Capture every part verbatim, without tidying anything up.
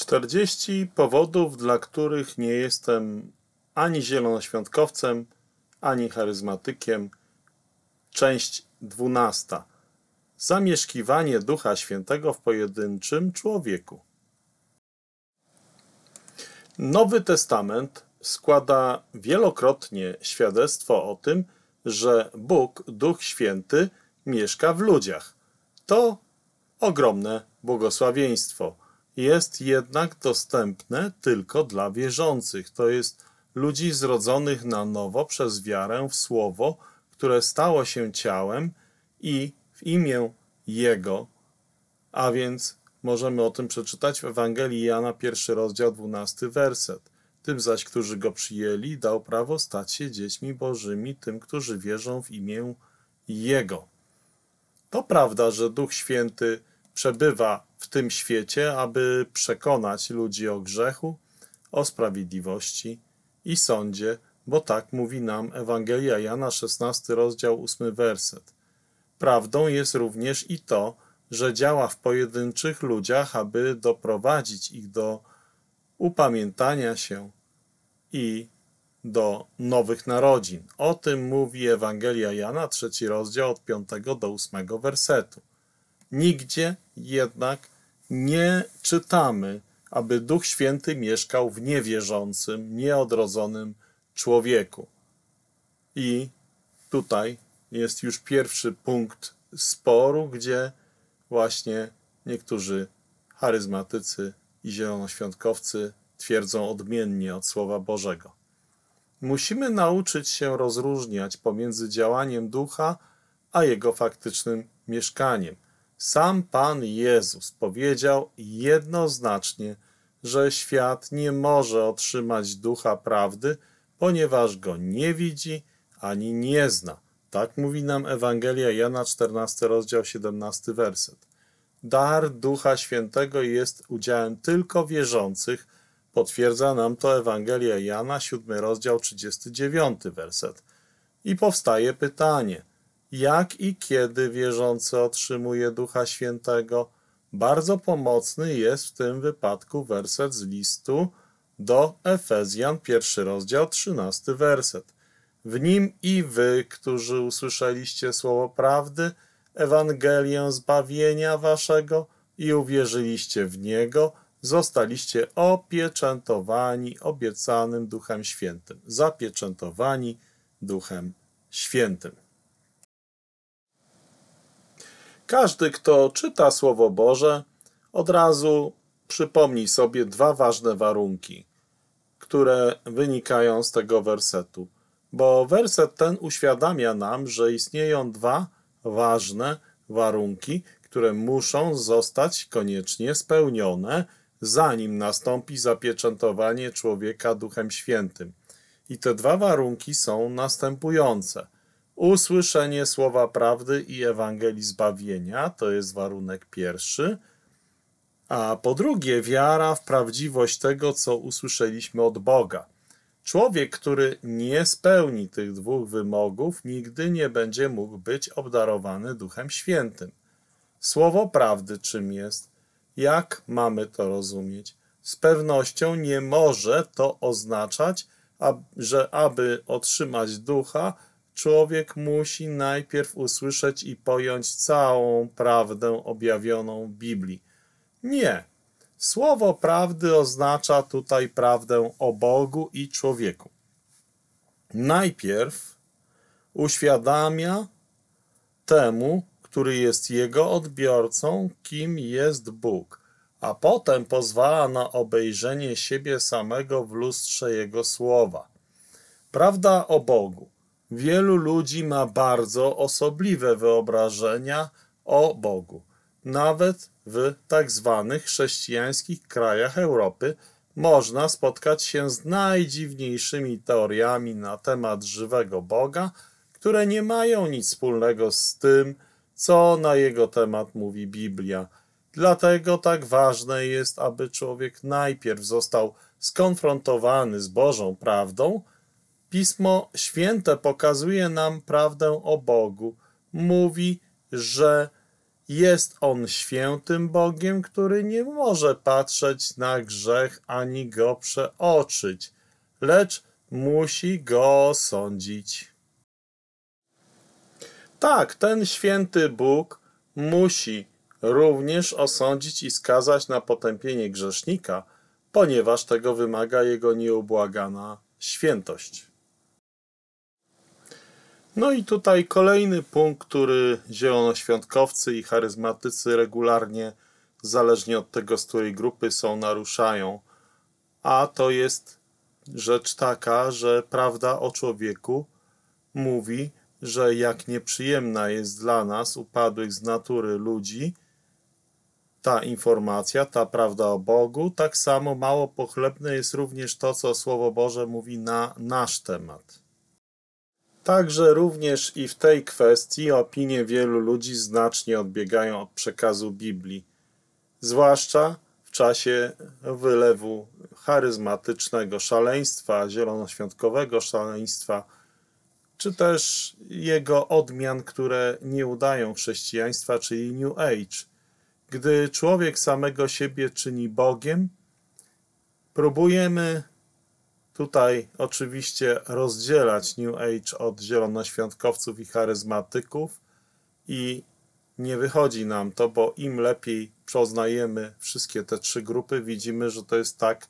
czterdzieści powodów, dla których nie jestem ani zielonoświątkowcem, ani charyzmatykiem. Część dwunasta. Zamieszkiwanie Ducha Świętego w pojedynczym człowieku. Nowy Testament składa wielokrotnie świadectwo o tym, że Bóg, Duch Święty, mieszka w ludziach. To ogromne błogosławieństwo. Jest jednak dostępne tylko dla wierzących, to jest ludzi zrodzonych na nowo przez wiarę w Słowo, które stało się ciałem i w imię Jego. A więc możemy o tym przeczytać w Ewangelii Jana, pierwszy rozdział, dwunasty werset. Tym zaś, którzy Go przyjęli, dał prawo stać się dziećmi Bożymi, tym, którzy wierzą w imię Jego. To prawda, że Duch Święty przebywa w tym świecie, aby przekonać ludzi o grzechu, o sprawiedliwości i sądzie, bo tak mówi nam Ewangelia Jana, szesnasty rozdział, ósmy werset. Prawdą jest również i to, że działa w pojedynczych ludziach, aby doprowadzić ich do upamiętania się i do nowych narodzin. O tym mówi Ewangelia Jana, trzeci rozdział, od piątego do ósmego wersetu. Nigdzie jednak nie czytamy, aby Duch Święty mieszkał w niewierzącym, nieodrodzonym człowieku. I tutaj jest już pierwszy punkt sporu, gdzie właśnie niektórzy charyzmatycy i zielonoświątkowcy twierdzą odmiennie od Słowa Bożego. Musimy nauczyć się rozróżniać pomiędzy działaniem Ducha a Jego faktycznym mieszkaniem. Sam Pan Jezus powiedział jednoznacznie, że świat nie może otrzymać Ducha Prawdy, ponieważ Go nie widzi ani nie zna. Tak mówi nam Ewangelia Jana, czternasty rozdział, siedemnasty werset. Dar Ducha Świętego jest udziałem tylko wierzących, potwierdza nam to Ewangelia Jana, siódmy rozdział, trzydziesty dziewiąty werset. I powstaje pytanie, jak i kiedy wierzący otrzymuje Ducha Świętego? Bardzo pomocny jest w tym wypadku werset z listu do Efezjan, pierwszy rozdział, trzynasty werset. W nim i wy, którzy usłyszeliście słowo prawdy, Ewangelię zbawienia waszego i uwierzyliście w Niego, zostaliście opieczętowani obiecanym Duchem Świętym. Zapieczętowani Duchem Świętym. Każdy, kto czyta Słowo Boże, od razu przypomni sobie dwa ważne warunki, które wynikają z tego wersetu, bo werset ten uświadamia nam, że istnieją dwa ważne warunki, które muszą zostać koniecznie spełnione, zanim nastąpi zapieczętowanie człowieka Duchem Świętym. I te dwa warunki są następujące. Usłyszenie słowa prawdy i Ewangelii zbawienia, to jest warunek pierwszy, a po drugie wiara w prawdziwość tego, co usłyszeliśmy od Boga. Człowiek, który nie spełni tych dwóch wymogów, nigdy nie będzie mógł być obdarowany Duchem Świętym. Słowo prawdy czym jest? Jak mamy to rozumieć? Z pewnością nie może to oznaczać, że aby otrzymać Ducha, człowiek musi najpierw usłyszeć i pojąć całą prawdę objawioną w Biblii. Nie. Słowo prawdy oznacza tutaj prawdę o Bogu i człowieku. Najpierw uświadamia temu, który jest jego odbiorcą, kim jest Bóg, a potem pozwala na obejrzenie siebie samego w lustrze Jego słowa. Prawda o Bogu. Wielu ludzi ma bardzo osobliwe wyobrażenia o Bogu. Nawet w tak zwanych chrześcijańskich krajach Europy można spotkać się z najdziwniejszymi teoriami na temat żywego Boga, które nie mają nic wspólnego z tym, co na Jego temat mówi Biblia. Dlatego tak ważne jest, aby człowiek najpierw został skonfrontowany z Bożą prawdą. Pismo Święte pokazuje nam prawdę o Bogu. Mówi, że Jest on świętym Bogiem, który nie może patrzeć na grzech ani go przeoczyć, lecz musi go osądzić. Tak, ten święty Bóg musi również osądzić i skazać na potępienie grzesznika, ponieważ tego wymaga jego nieubłagana świętość. No i tutaj kolejny punkt, który zielonoświątkowcy i charyzmatycy regularnie, zależnie od tego, z której grupy są, naruszają. A to jest rzecz taka, że prawda o człowieku mówi, że jak nieprzyjemna jest dla nas, upadłych z natury ludzi, ta informacja, ta prawda o Bogu, tak samo mało pochlebne jest również to, co Słowo Boże mówi na nasz temat. Także również i w tej kwestii opinie wielu ludzi znacznie odbiegają od przekazu Biblii, zwłaszcza w czasie wylewu charyzmatycznego szaleństwa, zielonoświątkowego szaleństwa, czy też jego odmian, które nie udają chrześcijaństwa, czyli New Age. Gdy człowiek samego siebie czyni Bogiem, próbujemy tutaj oczywiście rozdzielać New Age od zielonoświątkowców i charyzmatyków i nie wychodzi nam to, bo im lepiej poznajemy wszystkie te trzy grupy, widzimy, że to jest tak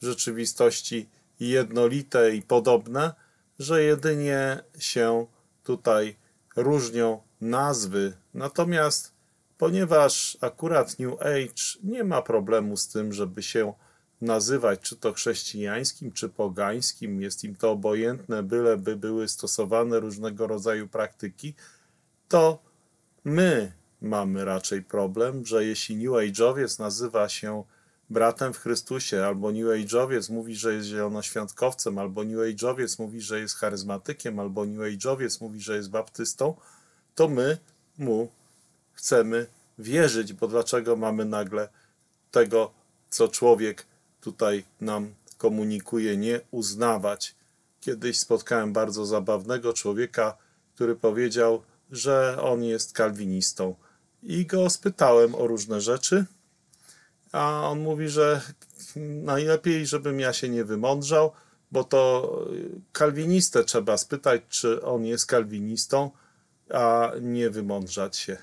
w rzeczywistości jednolite i podobne, że jedynie się tutaj różnią nazwy. Natomiast ponieważ akurat New Age nie ma problemu z tym, żeby się nazywać czy to chrześcijańskim, czy pogańskim, jest im to obojętne, byle by były stosowane różnego rodzaju praktyki, to my mamy raczej problem, że jeśli New Age'owiec nazywa się bratem w Chrystusie, albo New Age'owiec mówi, że jest zielonoświątkowcem, albo New Age'owiec mówi, że jest charyzmatykiem, albo New Age'owiec mówi, że jest baptystą, to my mu chcemy wierzyć, bo dlaczego mamy nagle tego, co człowiek tutaj nam komunikuje, nie uznawać. Kiedyś spotkałem bardzo zabawnego człowieka, który powiedział, że on jest kalwinistą. I go spytałem o różne rzeczy, a on mówi, że najlepiej, żebym ja się nie wymądrzał, bo to kalwinistę trzeba spytać, czy on jest kalwinistą, a nie wymądrzać się.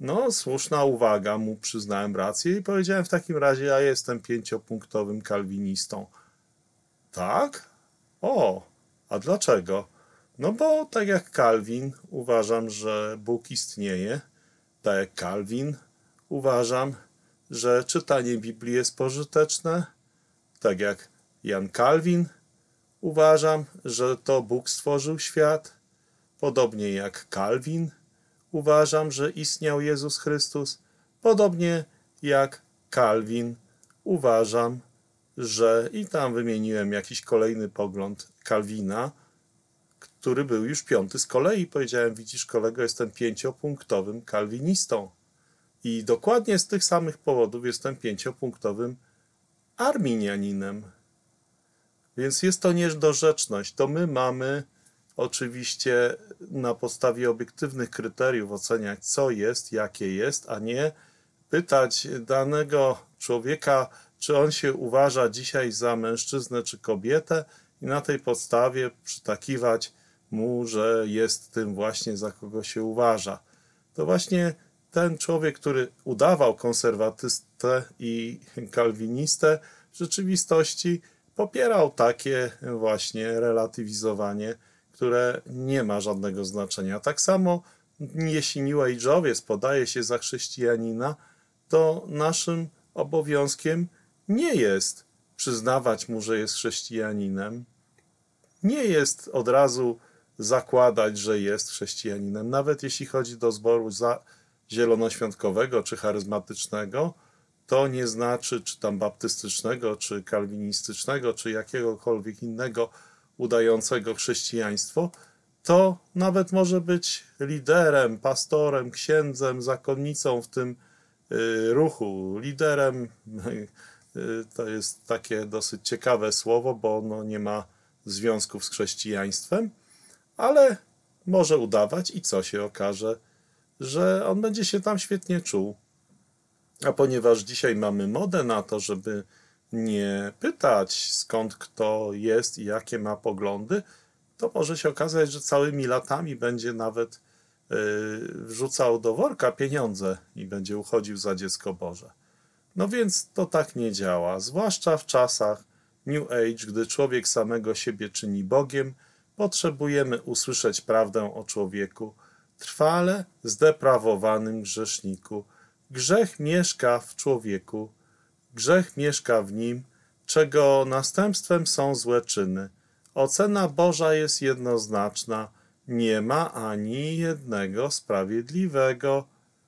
No, słuszna uwaga, mu przyznałem rację i powiedziałem w takim razie, ja jestem pięciopunktowym kalwinistą. Tak? O, a dlaczego? No bo tak jak Kalwin uważam, że Bóg istnieje, tak jak Kalwin uważam, że czytanie Biblii jest pożyteczne, tak jak Jan Kalwin uważam, że to Bóg stworzył świat, podobnie jak Kalwin uważam, że istniał Jezus Chrystus, podobnie jak Kalwin uważam, że i tam wymieniłem jakiś kolejny pogląd Kalwina, który był już piąty z kolei. Powiedziałem, widzisz kolego, jestem pięciopunktowym kalwinistą i dokładnie z tych samych powodów jestem pięciopunktowym arminianinem. Więc jest to niedorzeczność. To my mamy oczywiście na podstawie obiektywnych kryteriów oceniać, co jest, jakie jest, a nie pytać danego człowieka, czy on się uważa dzisiaj za mężczyznę czy kobietę i na tej podstawie przytakiwać mu, że jest tym właśnie, za kogo się uważa. To właśnie ten człowiek, który udawał konserwatystę i kalwinistę, w rzeczywistości popierał takie właśnie relatywizowanie, które nie ma żadnego znaczenia. Tak samo jeśli New Age'owiec podaje się za chrześcijanina, to naszym obowiązkiem nie jest przyznawać mu, że jest chrześcijaninem. Nie jest od razu zakładać, że jest chrześcijaninem. Nawet jeśli chodzi do zboru za zielonoświątkowego czy charyzmatycznego, to nie znaczy, czy tam baptystycznego, czy kalwinistycznego, czy jakiegokolwiek innego udającego chrześcijaństwo, to nawet może być liderem, pastorem, księdzem, zakonnicą w tym y, ruchu. Liderem y, to jest takie dosyć ciekawe słowo, bo ono nie ma związków z chrześcijaństwem, ale może udawać i co się okaże? że on będzie się tam świetnie czuł. A ponieważ dzisiaj mamy modę na to, żeby nie pytać, skąd kto jest i jakie ma poglądy, to może się okazać, że całymi latami będzie nawet yy, wrzucał do worka pieniądze i będzie uchodził za dziecko Boże. No więc to tak nie działa, zwłaszcza w czasach New Age, gdy człowiek samego siebie czyni Bogiem, potrzebujemy usłyszeć prawdę o człowieku, trwale zdeprawowanym grzeszniku. Grzech mieszka w człowieku, grzech mieszka w nim, czego następstwem są złe czyny. Ocena Boża jest jednoznaczna, nie ma ani jednego sprawiedliwego.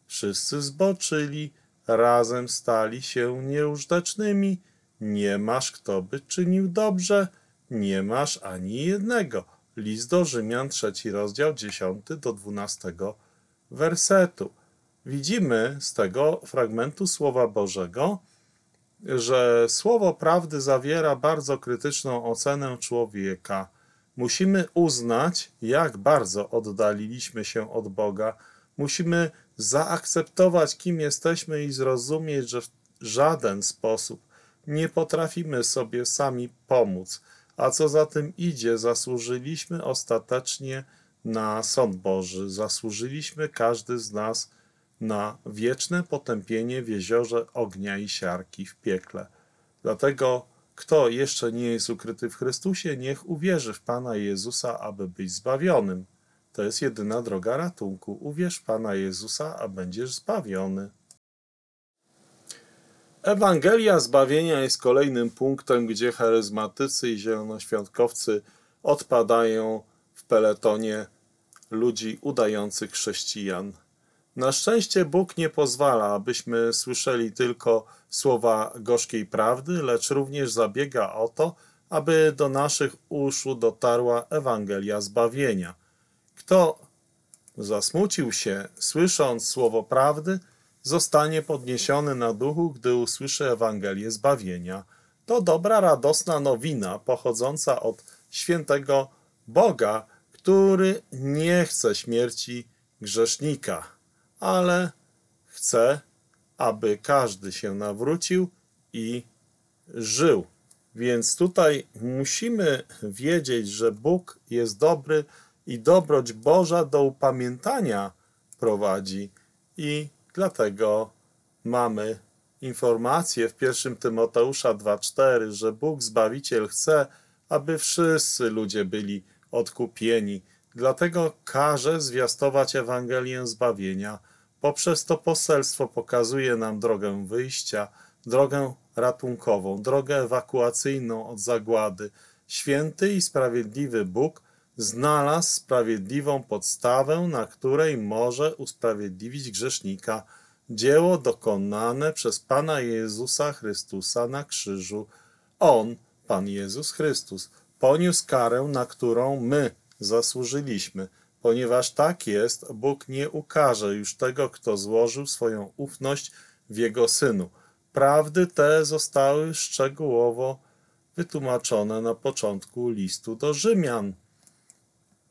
Wszyscy zboczyli, razem stali się nieużytecznymi. Nie masz, kto by czynił dobrze, nie masz ani jednego. List do Rzymian, trzeci rozdział, dziesiąty do dwunastego wersetu. Widzimy z tego fragmentu Słowa Bożego, że Słowo Prawdy zawiera bardzo krytyczną ocenę człowieka. Musimy uznać, jak bardzo oddaliliśmy się od Boga. Musimy zaakceptować, kim jesteśmy i zrozumieć, że w żaden sposób nie potrafimy sobie sami pomóc. A co za tym idzie, zasłużyliśmy ostatecznie na sąd Boży. Zasłużyliśmy każdy z nas na wieczne potępienie w jeziorze ognia i siarki w piekle. Dlatego kto jeszcze nie jest ukryty w Chrystusie, niech uwierzy w Pana Jezusa, aby być zbawionym. To jest jedyna droga ratunku. Uwierz w Pana Jezusa, a będziesz zbawiony. Ewangelia zbawienia jest kolejnym punktem, gdzie charyzmatycy i zielonoświątkowcy odpadają w peletonie ludzi udających chrześcijan. Na szczęście Bóg nie pozwala, abyśmy słyszeli tylko słowa gorzkiej prawdy, lecz również zabiega o to, aby do naszych uszu dotarła Ewangelia zbawienia. Kto zasmucił się, słysząc słowo prawdy, zostanie podniesiony na duchu, gdy usłyszy Ewangelię zbawienia. To dobra, radosna nowina pochodząca od świętego Boga, który nie chce śmierci grzesznika, ale chce, aby każdy się nawrócił i żył. Więc tutaj musimy wiedzieć, że Bóg jest dobry i dobroć Boża do upamiętania prowadzi i dlatego mamy informację w pierwszym Tymoteusza dwa, cztery, że Bóg Zbawiciel chce, aby wszyscy ludzie byli odkupieni. Dlatego każe zwiastować Ewangelię zbawienia. Poprzez to poselstwo pokazuje nam drogę wyjścia, drogę ratunkową, drogę ewakuacyjną od zagłady. Święty i sprawiedliwy Bóg znalazł sprawiedliwą podstawę, na której może usprawiedliwić grzesznika. Dzieło dokonane przez Pana Jezusa Chrystusa na krzyżu. On, Pan Jezus Chrystus, poniósł karę, na którą my zasłużyliśmy. Ponieważ tak jest, Bóg nie ukarze już tego, kto złożył swoją ufność w Jego Synu. Prawdy te zostały szczegółowo wytłumaczone na początku listu do Rzymian.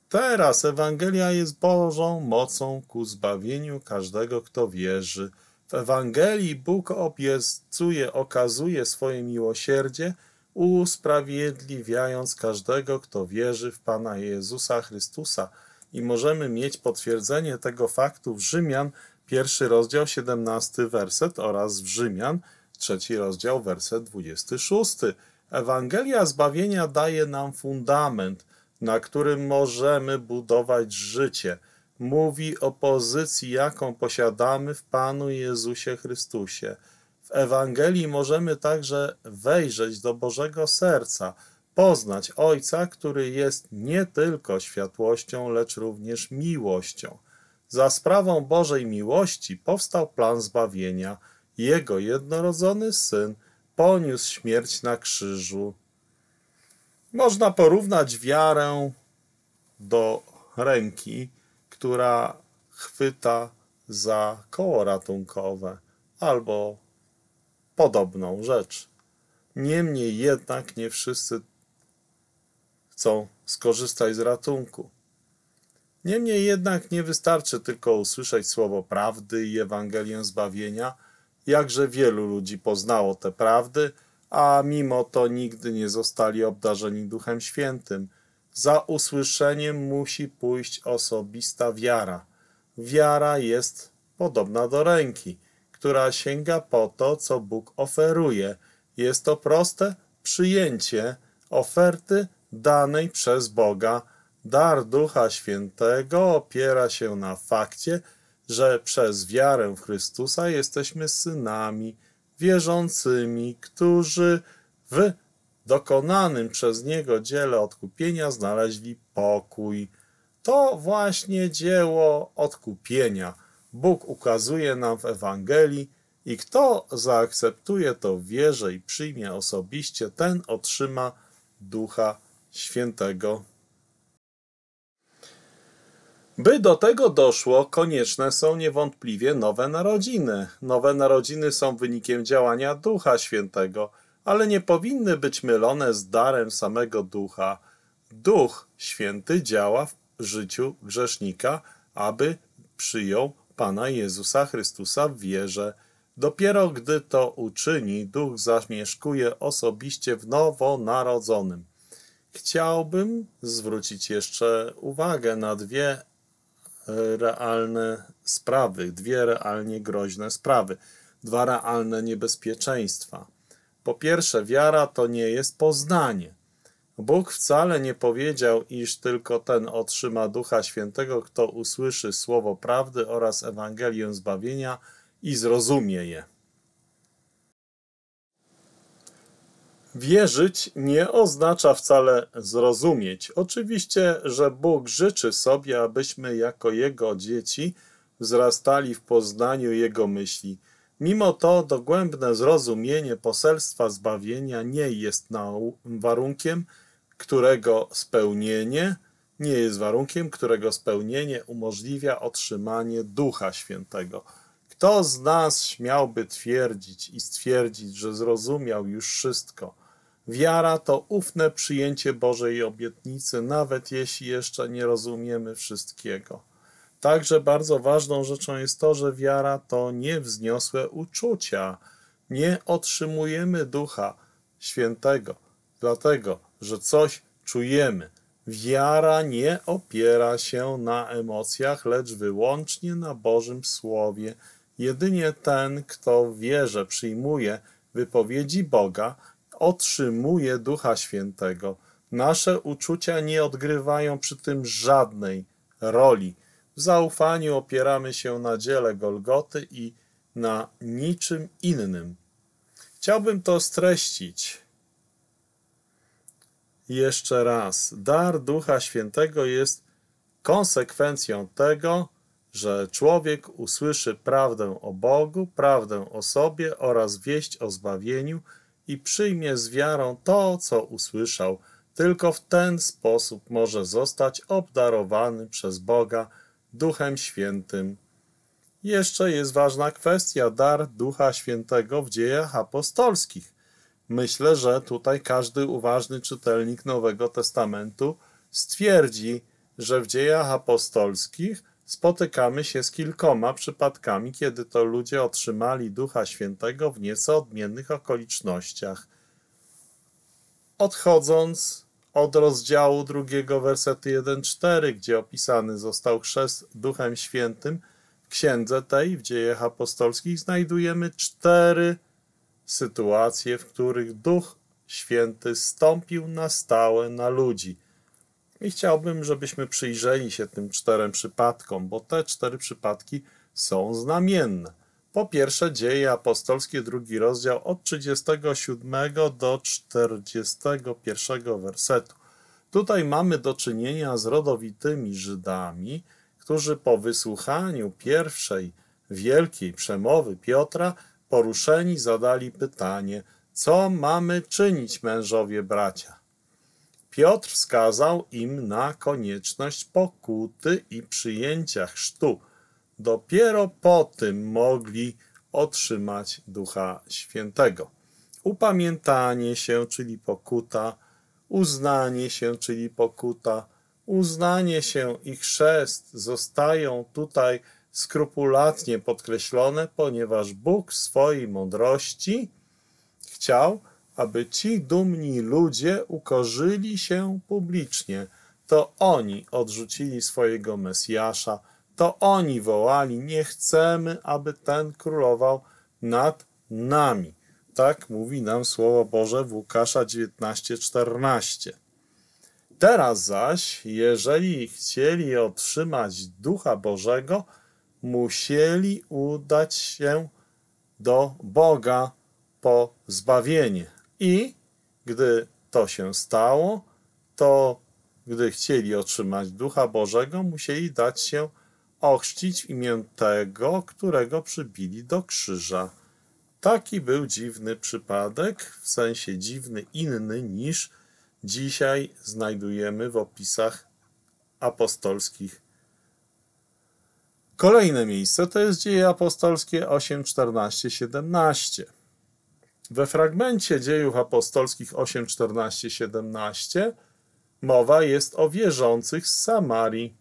Teraz Ewangelia jest Bożą mocą ku zbawieniu każdego, kto wierzy. W Ewangelii Bóg obiecuje, okazuje swoje miłosierdzie, usprawiedliwiając każdego, kto wierzy w Pana Jezusa Chrystusa. I możemy mieć potwierdzenie tego faktu w Rzymian, pierwszy rozdział, siedemnasty werset oraz w Rzymian, trzeci rozdział, werset dwudziesty szósty. Ewangelia zbawienia daje nam fundament, na którym możemy budować życie. Mówi o pozycji, jaką posiadamy w Panu Jezusie Chrystusie. W Ewangelii możemy także wejrzeć do Bożego serca, poznać Ojca, który jest nie tylko światłością, lecz również miłością. Za sprawą Bożej miłości powstał plan zbawienia. Jego jednorodzony Syn poniósł śmierć na krzyżu. Można porównać wiarę do ręki, która chwyta za koło ratunkowe albo podobną rzecz. Niemniej jednak nie wszyscy chcą skorzystać z ratunku. Niemniej jednak nie wystarczy tylko usłyszeć słowo prawdy i Ewangelię zbawienia, jakże wielu ludzi poznało te prawdy, a mimo to nigdy nie zostali obdarzeni Duchem Świętym. Za usłyszeniem musi pójść osobista wiara. Wiara jest podobna do ręki, która sięga po to, co Bóg oferuje. Jest to proste przyjęcie oferty danej przez Boga. Dar Ducha Świętego opiera się na fakcie, że przez wiarę w Chrystusa jesteśmy synami wierzącymi, którzy w dokonanym przez Niego dziele odkupienia znaleźli pokój. To właśnie dzieło odkupienia Bóg ukazuje nam w Ewangelii i kto zaakceptuje to w wierze i przyjmie osobiście, ten otrzyma Ducha Świętego. By do tego doszło, konieczne są niewątpliwie nowe narodziny. Nowe narodziny są wynikiem działania Ducha Świętego, ale nie powinny być mylone z darem samego Ducha. Duch Święty działa w życiu grzesznika, aby przyjął Pana Jezusa Chrystusa w wierze. Dopiero gdy to uczyni, Duch zamieszkuje osobiście w nowonarodzonym. Chciałbym zwrócić jeszcze uwagę na dwie realne sprawy, dwie realnie groźne sprawy, dwa realne niebezpieczeństwa. Po pierwsze, wiara to nie jest poznanie. Bóg wcale nie powiedział, iż tylko ten otrzyma Ducha Świętego, kto usłyszy słowo prawdy oraz Ewangelię zbawienia i zrozumie je. Wierzyć nie oznacza wcale zrozumieć. Oczywiście, że Bóg życzy sobie, abyśmy jako Jego dzieci wzrastali w poznaniu Jego myśli. Mimo to dogłębne zrozumienie poselstwa zbawienia nie jest warunkiem, którego spełnienie nie jest warunkiem, którego spełnienie umożliwia otrzymanie Ducha Świętego. Kto z nas śmiałby twierdzić i stwierdzić, że zrozumiał już wszystko? Wiara to ufne przyjęcie Bożej obietnicy, nawet jeśli jeszcze nie rozumiemy wszystkiego. Także bardzo ważną rzeczą jest to, że wiara to niewzniosłe uczucia. Nie otrzymujemy Ducha Świętego, dlatego, że coś czujemy. Wiara nie opiera się na emocjach, lecz wyłącznie na Bożym Słowie. Jedynie ten, kto w wierze przyjmuje wypowiedzi Boga, otrzymuje Ducha Świętego. Nasze uczucia nie odgrywają przy tym żadnej roli. W zaufaniu opieramy się na dziele Golgoty i na niczym innym. Chciałbym to streścić jeszcze raz. Dar Ducha Świętego jest konsekwencją tego, że człowiek usłyszy prawdę o Bogu, prawdę o sobie oraz wieść o zbawieniu i przyjmie z wiarą to, co usłyszał. Tylko w ten sposób może zostać obdarowany przez Boga Duchem Świętym. Jeszcze jest ważna kwestia, dar Ducha Świętego w dziejach apostolskich. Myślę, że tutaj każdy uważny czytelnik Nowego Testamentu stwierdzi, że w dziejach apostolskich spotykamy się z kilkoma przypadkami, kiedy to ludzie otrzymali Ducha Świętego w nieco odmiennych okolicznościach. Odchodząc od rozdziału drugiego, wersety jeden do czterech, gdzie opisany został chrzest Duchem Świętym, w księdze tej, w dziejach apostolskich, znajdujemy cztery sytuacje, w których Duch Święty stąpił na stałe na ludzi. I chciałbym, żebyśmy przyjrzeli się tym czterem przypadkom, bo te cztery przypadki są znamienne. Po pierwsze, Dzieje Apostolskie, drugi rozdział, od trzydziestego siódmego do czterdziestego pierwszego wersetu. Tutaj mamy do czynienia z rodowitymi Żydami, którzy po wysłuchaniu pierwszej wielkiej przemowy Piotra poruszeni zadali pytanie, co mamy czynić, mężowie bracia? Piotr wskazał im na konieczność pokuty i przyjęcia chrztu. Dopiero po tym mogli otrzymać Ducha Świętego. Upamiętanie się, czyli pokuta, uznanie się, czyli pokuta, uznanie się i chrzest zostają tutaj skrupulatnie podkreślone, ponieważ Bóg w swojej mądrości chciał, aby ci dumni ludzie ukorzyli się publicznie. To oni odrzucili swojego Mesjasza, to oni wołali, nie chcemy, aby ten królował nad nami. Tak mówi nam Słowo Boże w Łukasza dziewiętnaście, czternaście. Teraz zaś, jeżeli chcieli otrzymać Ducha Bożego, musieli udać się do Boga po zbawienie. I gdy to się stało, to gdy chcieli otrzymać Ducha Bożego, musieli dać się ochrzcić w imię tego, którego przybili do krzyża. Taki był dziwny przypadek, w sensie dziwny, inny niż dzisiaj znajdujemy w opisach apostolskich. Kolejne miejsce to jest Dzieje Apostolskie osiem, czternaście, siedemnaście. We fragmencie Dziejów Apostolskich osiem, czternaście, siedemnaście mowa jest o wierzących z Samarii.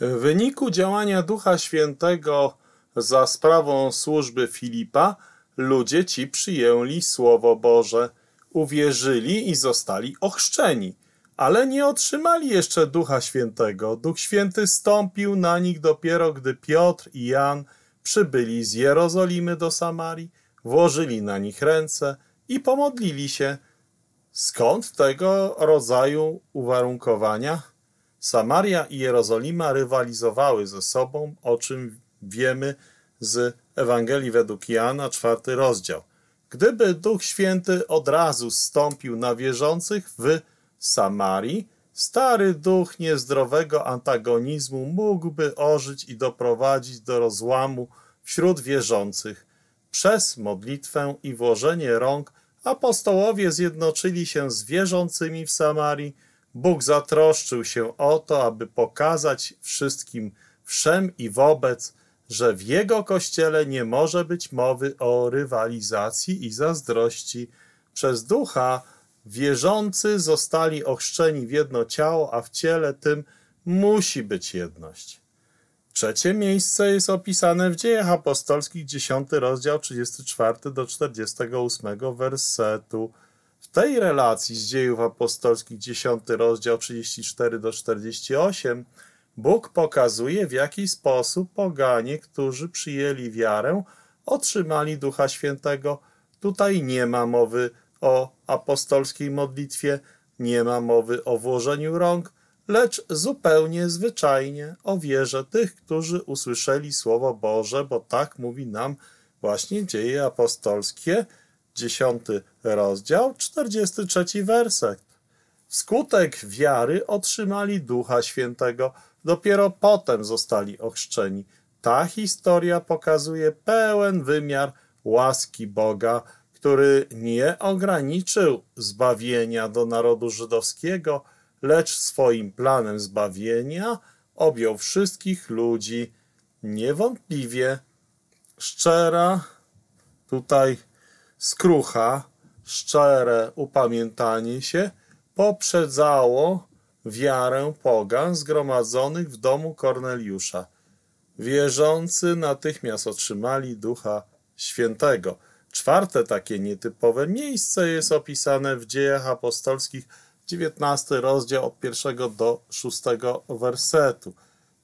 W wyniku działania Ducha Świętego za sprawą służby Filipa ludzie ci przyjęli Słowo Boże, uwierzyli i zostali ochrzczeni, ale nie otrzymali jeszcze Ducha Świętego. Duch Święty stąpił na nich dopiero, gdy Piotr i Jan przybyli z Jerozolimy do Samarii, włożyli na nich ręce i pomodlili się. Skąd tego rodzaju uwarunkowania? Samaria i Jerozolima rywalizowały ze sobą, o czym wiemy z Ewangelii według Jana, czwarty rozdział. Gdyby Duch Święty od razu zstąpił na wierzących w Samarii, stary duch niezdrowego antagonizmu mógłby ożyć i doprowadzić do rozłamu wśród wierzących. Przez modlitwę i włożenie rąk apostołowie zjednoczyli się z wierzącymi w Samarii. Bóg zatroszczył się o to, aby pokazać wszystkim wszem i wobec, że w Jego Kościele nie może być mowy o rywalizacji i zazdrości. Przez Ducha wierzący zostali ochrzczeni w jedno ciało, a w ciele tym musi być jedność. Trzecie miejsce jest opisane w Dziejach Apostolskich, dziesiąty rozdział, trzydziesty czwarty do czterdziestego ósmego wersetu. W tej relacji z Dziejów Apostolskich, dziesiąty rozdział, trzydziesty czwarty do czterdziestego ósmego, Bóg pokazuje, w jaki sposób poganie, którzy przyjęli wiarę, otrzymali Ducha Świętego. Tutaj nie ma mowy o apostolskiej modlitwie, nie ma mowy o włożeniu rąk, lecz zupełnie zwyczajnie o wierze tych, którzy usłyszeli Słowo Boże, bo tak mówi nam właśnie Dzieje Apostolskie, dziesiąty rozdział, czterdziesty trzeci werset. Wskutek wiary otrzymali Ducha Świętego, dopiero potem zostali ochrzczeni. Ta historia pokazuje pełen wymiar łaski Boga, który nie ograniczył zbawienia do narodu żydowskiego, lecz swoim planem zbawienia objął wszystkich ludzi. Niewątpliwie szczera tutaj skrucha, szczere upamiętanie się poprzedzało wiarę pogan zgromadzonych w domu Korneliusza. Wierzący natychmiast otrzymali Ducha Świętego. Czwarte takie nietypowe miejsce jest opisane w Dziejach Apostolskich, dziewiętnasty rozdział od pierwszego do szóstego wersetu.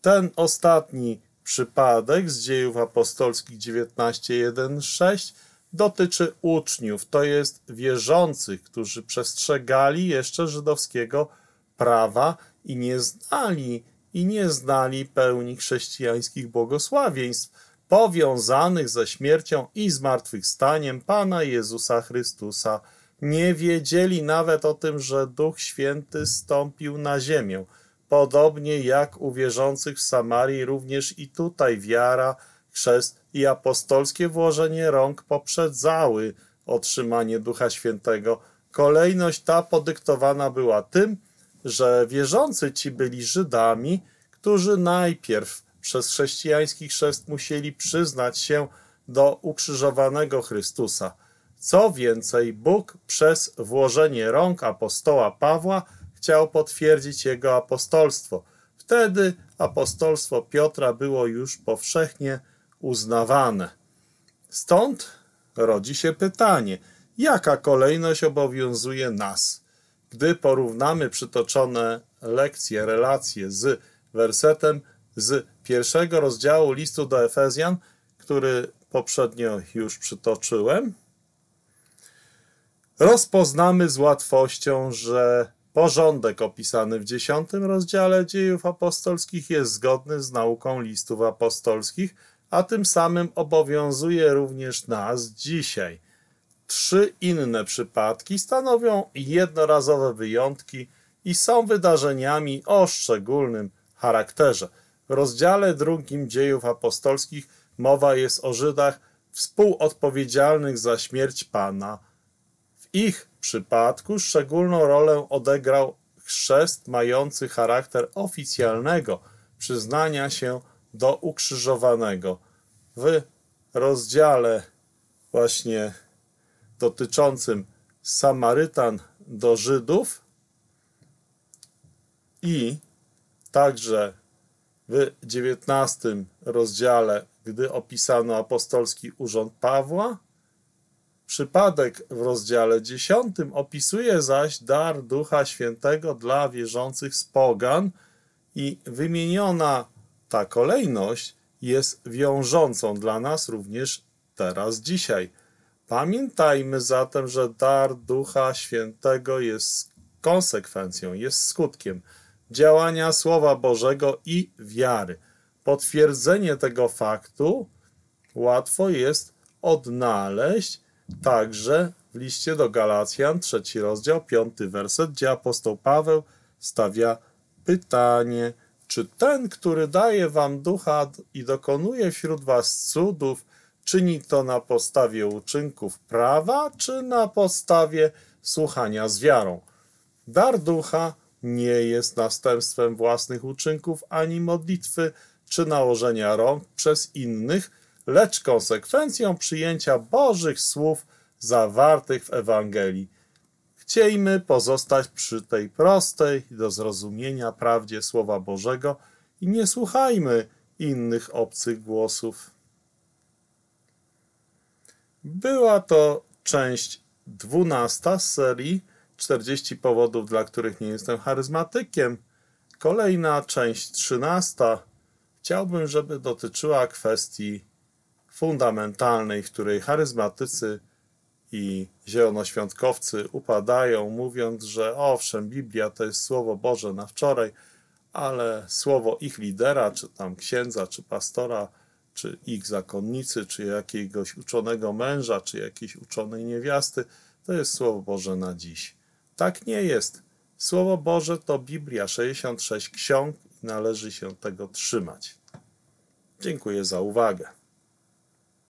Ten ostatni przypadek z Dziejów Apostolskich dziewiętnaście, jeden do sześciu dotyczy uczniów, to jest wierzących, którzy przestrzegali jeszcze żydowskiego prawa i nie znali i nie znali pełni chrześcijańskich błogosławieństw powiązanych ze śmiercią i zmartwychwstaniem Pana Jezusa Chrystusa. Nie wiedzieli nawet o tym, że Duch Święty stąpił na ziemię. Podobnie jak u wierzących w Samarii, również i tutaj wiara, chrzest i apostolskie włożenie rąk poprzedzały otrzymanie Ducha Świętego. Kolejność ta podyktowana była tym, że wierzący ci byli Żydami, którzy najpierw przez chrześcijański chrzest musieli przyznać się do ukrzyżowanego Chrystusa. Co więcej, Bóg przez włożenie rąk apostoła Pawła chciał potwierdzić jego apostolstwo. Wtedy apostolstwo Piotra było już powszechnie uznawane. Stąd rodzi się pytanie, jaka kolejność obowiązuje nas? Gdy porównamy przytoczone lekcje, relacje z wersetem z pierwszego rozdziału listu do Efezjan, który poprzednio już przytoczyłem, rozpoznamy z łatwością, że porządek opisany w dziesiątym rozdziale Dziejów Apostolskich jest zgodny z nauką listów apostolskich, a tym samym obowiązuje również nas dzisiaj. Trzy inne przypadki stanowią jednorazowe wyjątki i są wydarzeniami o szczególnym charakterze. W rozdziale drugim Dziejów Apostolskich mowa jest o Żydach współodpowiedzialnych za śmierć Pana. W ich przypadku szczególną rolę odegrał chrzest mający charakter oficjalnego przyznania się do ukrzyżowanego. W rozdziale właśnie dotyczącym Samarytan do Żydów i także w dziewiętnastym rozdziale, gdy opisano apostolski urząd Pawła, przypadek w rozdziale dziesiątym opisuje zaś dar Ducha Świętego dla wierzących z pogan i wymieniona ta kolejność jest wiążącą dla nas również teraz, dzisiaj. Pamiętajmy zatem, że dar Ducha Świętego jest konsekwencją, jest skutkiem działania Słowa Bożego i wiary. Potwierdzenie tego faktu łatwo jest odnaleźć także w liście do Galacjan, trzeci rozdział, piąty werset, gdzie apostoł Paweł stawia pytanie, czy ten, który daje wam ducha i dokonuje wśród was cudów, czyni to na podstawie uczynków prawa, czy na podstawie słuchania z wiarą? Dar ducha nie jest następstwem własnych uczynków ani modlitwy, czy nałożenia rąk przez innych, lecz konsekwencją przyjęcia Bożych słów zawartych w Ewangelii. Chciejmy pozostać przy tej prostej do zrozumienia prawdzie Słowa Bożego i nie słuchajmy innych obcych głosów. Była to część dwunasta z serii czterdzieści powodów, dla których nie jestem charyzmatykiem. Kolejna część trzynasta. Chciałbym, żeby dotyczyła kwestii fundamentalnej, w której charyzmatycy i zielonoświątkowcy upadają, mówiąc, że owszem, Biblia to jest Słowo Boże na wczoraj, ale słowo ich lidera, czy tam księdza, czy pastora, czy ich zakonnicy, czy jakiegoś uczonego męża, czy jakiejś uczonej niewiasty, to jest Słowo Boże na dziś. Tak nie jest. Słowo Boże to Biblia, sześćdziesiąt sześć ksiąg i należy się tego trzymać. Dziękuję za uwagę.